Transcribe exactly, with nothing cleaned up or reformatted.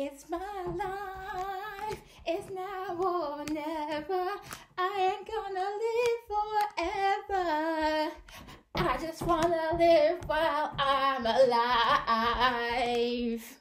It's my life, it's now or never. I ain't gonna live forever. I just wanna live while I'm alive.